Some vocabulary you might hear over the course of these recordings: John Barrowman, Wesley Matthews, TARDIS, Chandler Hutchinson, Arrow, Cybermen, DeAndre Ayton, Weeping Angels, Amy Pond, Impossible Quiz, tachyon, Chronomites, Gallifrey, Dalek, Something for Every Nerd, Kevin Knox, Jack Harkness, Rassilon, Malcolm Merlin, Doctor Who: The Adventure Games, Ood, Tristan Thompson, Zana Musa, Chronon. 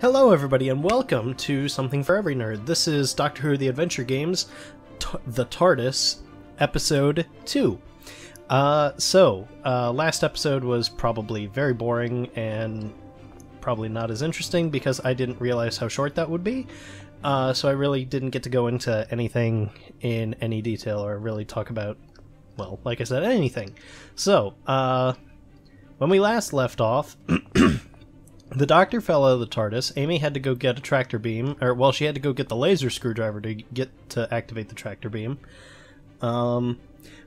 Hello everybody and welcome to Something for Every Nerd. This is Doctor Who: The Adventure Games, the TARDIS, episode 2. Last episode was probably very boring and probably not as interesting because I didn't realize how short that would be. So I really didn't get to go into anything in any detail or really talk about, well, like I said, anything. So, when we last left off, the Doctor fell out of the TARDIS. Amy had to go get a tractor beam, or, well, she had to go get the laser screwdriver to activate the tractor beam.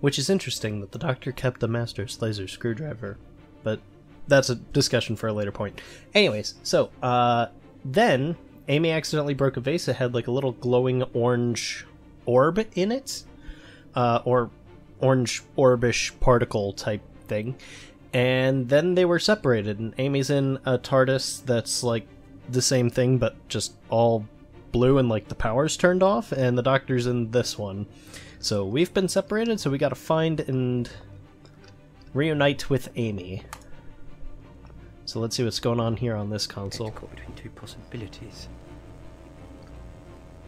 Which is interesting that the Doctor kept the Master's laser screwdriver, but that's a discussion for a later point. Anyways, so, then Amy accidentally broke a vase that had like a little glowing orange orb in it, or orange orbish particle type thing, and then they were separated, and Amy's in a TARDIS that's like the same thing but just all blue and like the power's turned off, and the Doctor's in this one. So we've been separated, so we gotta find and reunite with Amy. So let's see what's going on here on this console. Caught between two possibilities.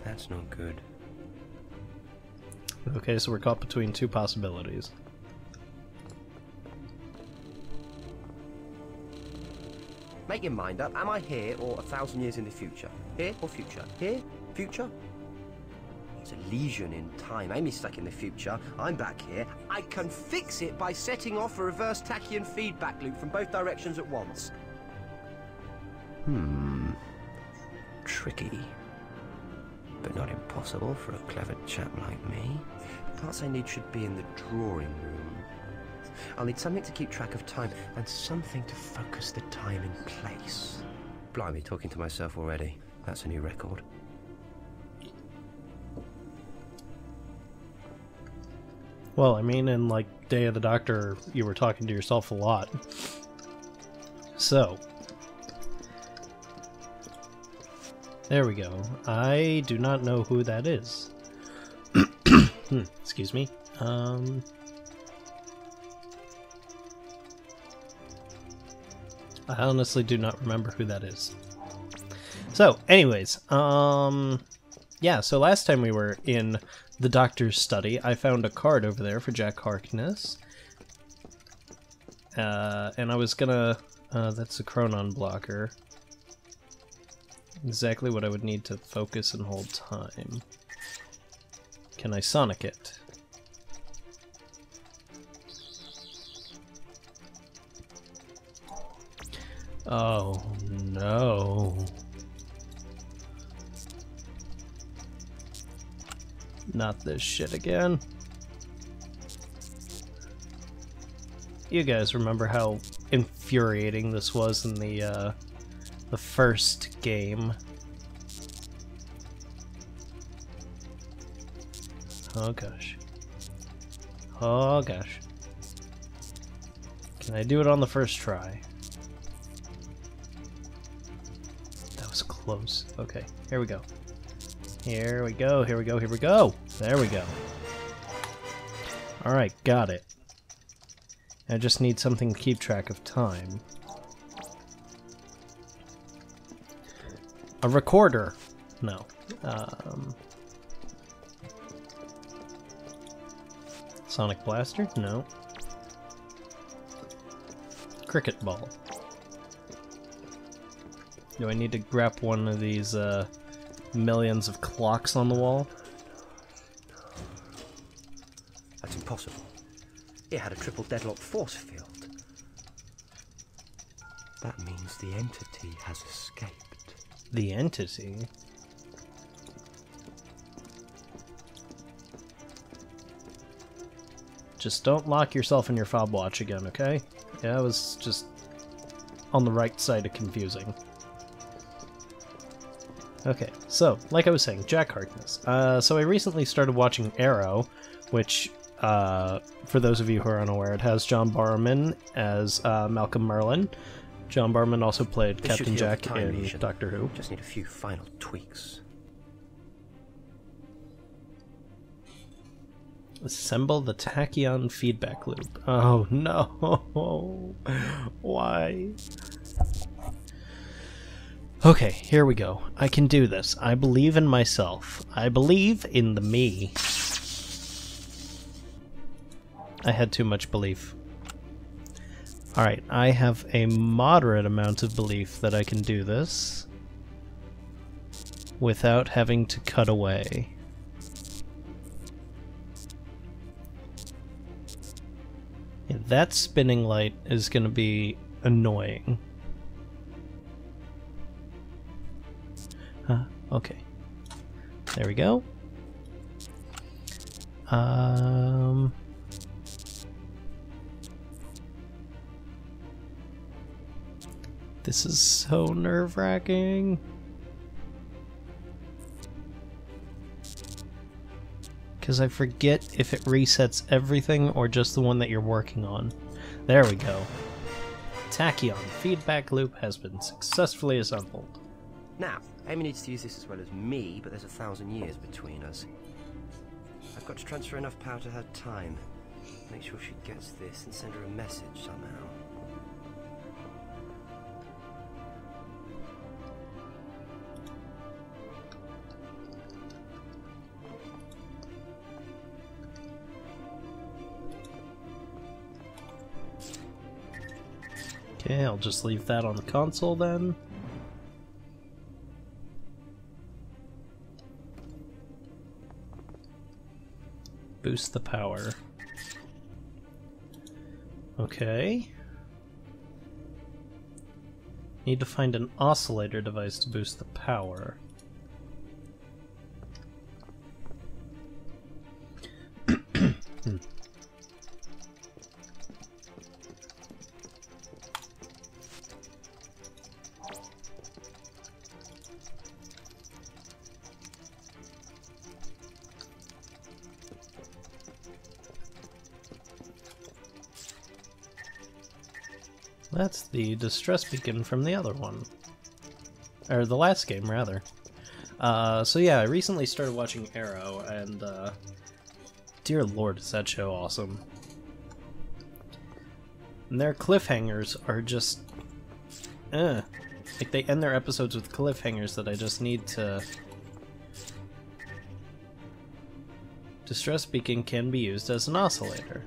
That's not good. Okay, so we're caught between two possibilities. Make your mind up. Am I here or 1,000 years in the future? Here or future? Here? Future? It's a lesion in time. Amy's stuck in the future. I'm back here. I can fix it by setting off a reverse tachyon feedback loop from both directions at once. Tricky. But not impossible for a clever chap like me. The parts I need should be in the drawing room. I'll need something to keep track of time and something to focus the time in place. Blimey, talking to myself already. That's a new record. Well, I mean, in, like, Day of the Doctor, you were talking to yourself a lot. So. There we go. I do not know who that is. Excuse me. I honestly do not remember who that is. So, anyways, yeah, so last time we were in the Doctor's study, I found a card over there for Jack Harkness. And I was gonna... that's a Chronon blocker. Exactly what I would need to focus and hold time. Can I sonic it? Oh, no. Not this shit again. You guys remember how infuriating this was in the first game. Oh gosh. Oh gosh. Can I do it on the first try? That was close. Okay, here we go. Here we go, here we go, here we go! There we go. Alright, got it. I just need something to keep track of time. A recorder! No. Sonic Blaster? No. Cricket Ball. Do I need to grab one of these, millions of clocks on the wall? That's impossible. It had a triple deadlock force field. That means the entity has escaped. The entity? Just don't lock yourself in your fob watch again, okay? Yeah, it was just on the right side of confusing. Okay, so, like I was saying, Jack Harkness. So I recently started watching Arrow, which, for those of you who are unaware, it has John Barrowman as Malcolm Merlin. John Barrowman also played Captain Jack in Doctor Who. Just need a few final tweaks. Assemble the tachyon feedback loop. Oh no! Why? Okay, here we go. I can do this. I believe in myself. I believe in the me. I had too much belief. Alright, I have a moderate amount of belief that I can do this without having to cut away. Yeah, that spinning light is going to be annoying. Okay. There we go. This is so nerve-wracking. Because I forget if it resets everything or just the one that you're working on. There we go. Tachyon feedback loop has been successfully assembled. Now, Amy needs to use this as well as me, but there's 1,000 years between us. I've got to transfer enough power to her time. Make sure she gets this and send her a message somehow. Okay, I'll just leave that on the console then. Boost the power. Okay. Need to find an oscillator device to boost the power. That's the distress beacon from the other one. Or the last game, rather. So yeah, I recently started watching Arrow, and dear lord, is that show awesome. And their cliffhangers are just... Like, they end their episodes with cliffhangers that I just need to... Distress beacon can be used as an oscillator.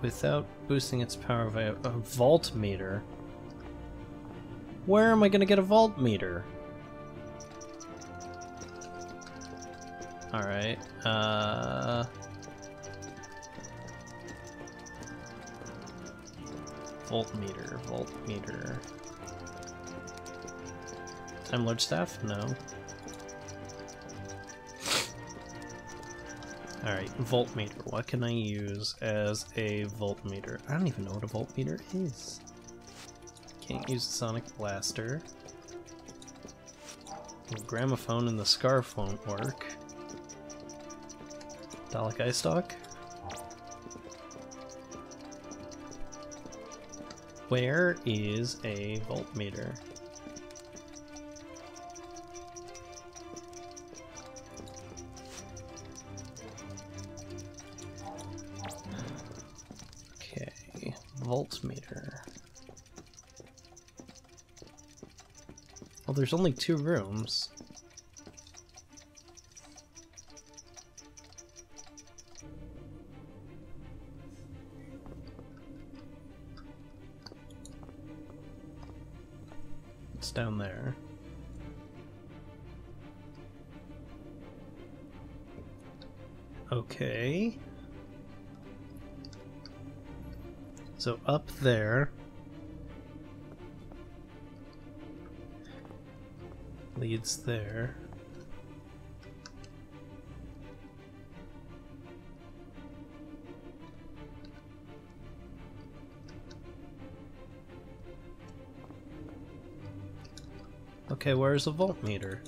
Without boosting its power via a voltmeter. Where am I going to get a voltmeter? Alright, Voltmeter. Time Lord Staff? No. Alright, voltmeter. What can I use as a voltmeter? I don't even know what a voltmeter is. Can't use the sonic blaster. The gramophone and the scarf won't work. Dalek eye stalk? Where is a voltmeter? Voltmeter. Well, there's only 2 rooms. It's down there. Okay. So up there leads there. Okay, where's the voltmeter?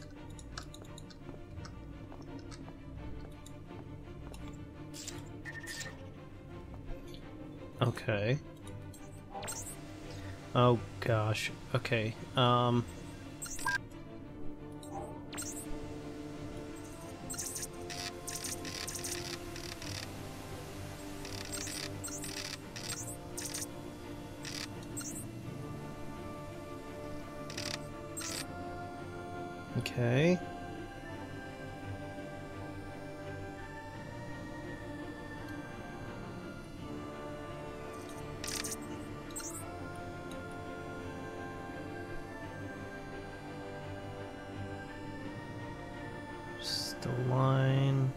Okay. Oh gosh. Okay. Okay. Just a line.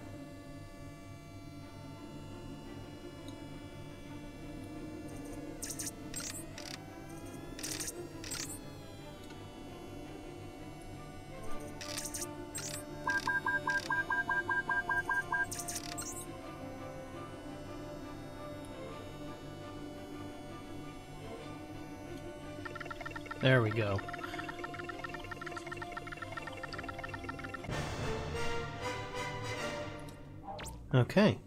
There we go. Okay.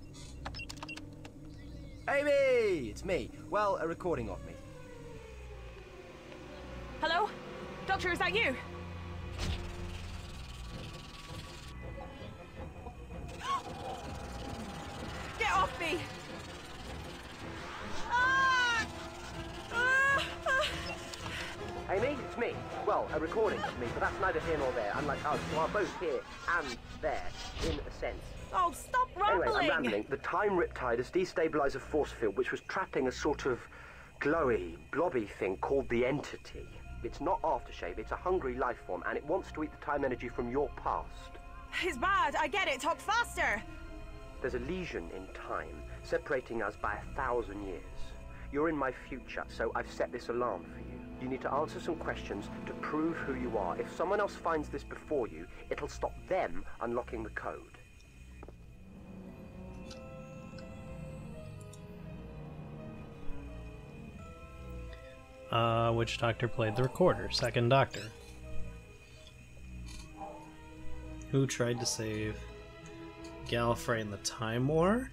Amy! It's me. Well, a recording of me. Hello? Doctor, is that you? Get off me! Amy, it's me. Well, a recording of me, but that's neither here nor there. Unlike us, who are both here and there, in a sense. Oh, stop rambling! Anyway, I'm rambling. The time riptide has destabilized a force field which was trapping a sort of glowy, blobby thing called the Entity. It's not aftershave, it's a hungry life form, and it wants to eat the time energy from your past. It's bad, I get it. Talk faster! There's a lesion in time, separating us by 1,000 years. You're in my future, so I've set this alarm for you. You need to answer some questions to prove who you are. If someone else finds this before you, it'll stop them unlocking the code. Which Doctor played the recorder? Second Doctor. Who tried to save Gallifrey in the Time War?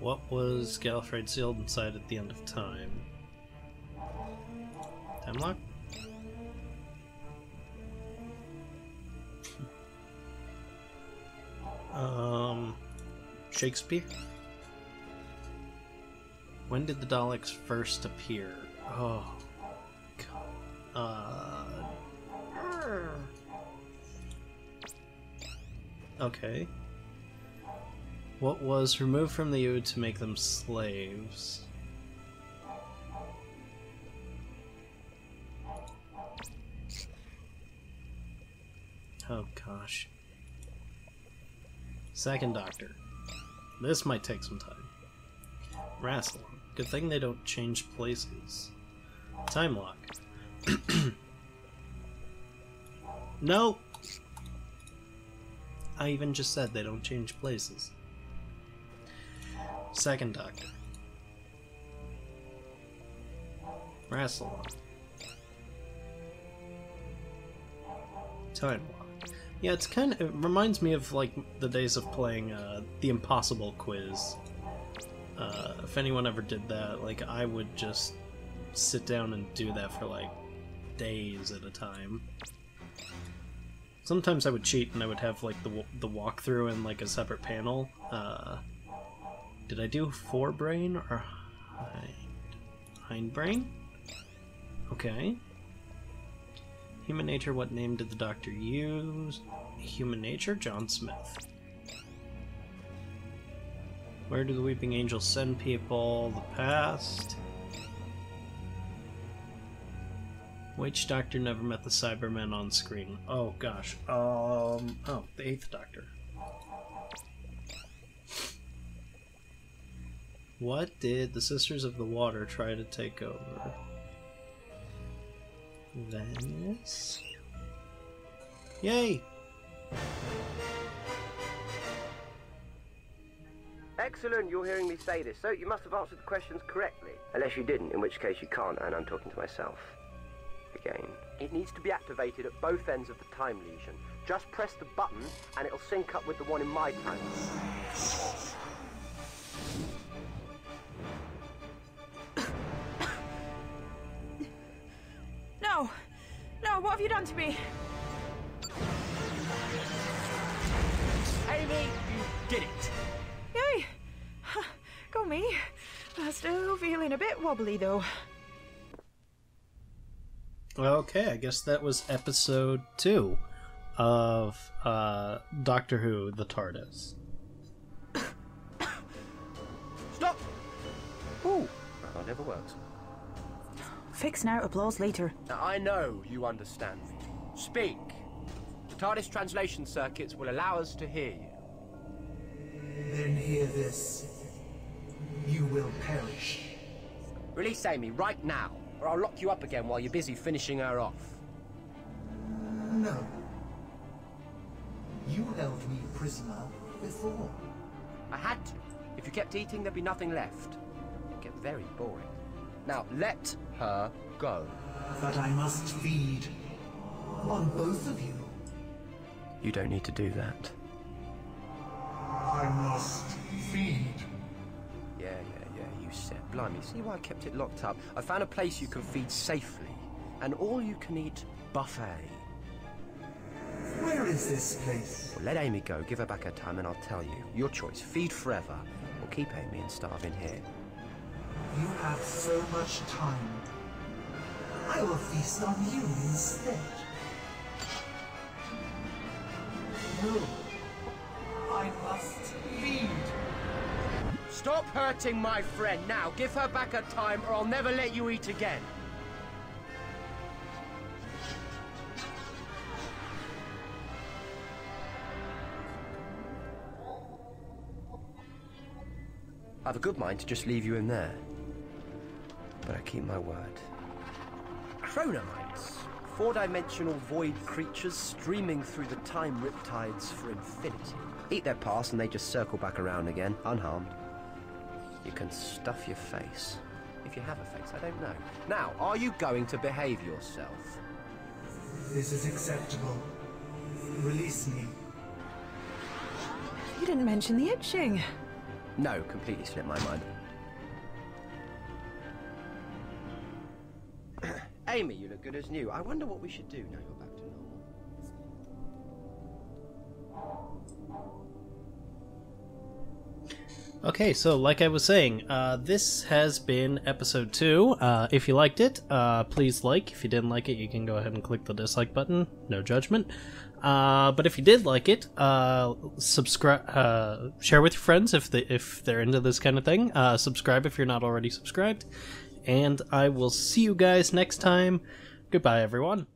What was Gallifrey sealed inside at the end of time? Time lock? Shakespeare? When did the Daleks first appear? Oh, God. Okay. What was removed from the Ood to make them slaves? Oh gosh. Second Doctor. This might take some time. Rassilon. Good thing they don't change places. Time lock. No! I even just said they don't change places. Second Doctor. Rassilon. Time lock. Yeah, it's kind of, it reminds me of like the days of playing the Impossible Quiz. If anyone ever did that, like I would just sit down and do that for like days at a time. Sometimes I would cheat and I would have like the walkthrough in like a separate panel. Did I do forebrain or hindbrain? Okay. Human nature, what name did the Doctor use? Human nature, John Smith. Where do the Weeping Angels send people? The past. Which Doctor never met the Cybermen on screen? Oh gosh. Oh, the 8th Doctor. What did the Sisters of the Water try to take over? Venice? Yay! Excellent, you're hearing me say this, so you must have answered the questions correctly. Unless you didn't, in which case you can't, and I'm talking to myself. Again. It needs to be activated at both ends of the time lesion. Just press the button, and it'll sync up with the one in my time. No! No, what have you done to me? Amy, you did it! Yay! Go me. I'm still feeling a bit wobbly, though. Okay, I guess that was episode 2 of Doctor Who, the TARDIS. Stop! Ooh, that never works. Fix now, applause later. I know you understand me. Speak. The TARDIS translation circuits will allow us to hear you. Then hear this. You will perish. Release Amy right now, or I'll lock you up again while you're busy finishing her off. No. You held me prisoner before. I had to. If you kept eating, there'd be nothing left. It'd get very boring. Now, let her go. But I must feed on both of you. You don't need to do that. I must feed. Yeah, you said. Blimey, see why I kept it locked up? I found a place you can feed safely. An all-you-can-eat buffet. Where is this place? Well, let Amy go, give her back her time, and I'll tell you. Your choice. Feed forever, or keep Amy and starve in here. You have so much time. I will feast on you instead. No, I must feed. Stop hurting my friend now. Give her back her time, or I'll never let you eat again. I have a good mind to just leave you in there. But I keep my word. Chronomites. 4-dimensional void creatures streaming through the time riptides for infinity. Eat their past and they just circle back around again, unharmed. You can stuff your face. If you have a face, I don't know. Now, are you going to behave yourself? This is acceptable. Release me. You didn't mention the itching. No, completely slipped my mind. Amy, you look good as new. I wonder what we should do now you're back to normal. Okay, so like I was saying, this has been episode 2. If you liked it, please like. If you didn't like it, you can go ahead and click the dislike button. No judgment. But if you did like it, subscribe, share with your friends if they're into this kind of thing. Subscribe if you're not already subscribed. And I will see you guys next time. Goodbye, everyone.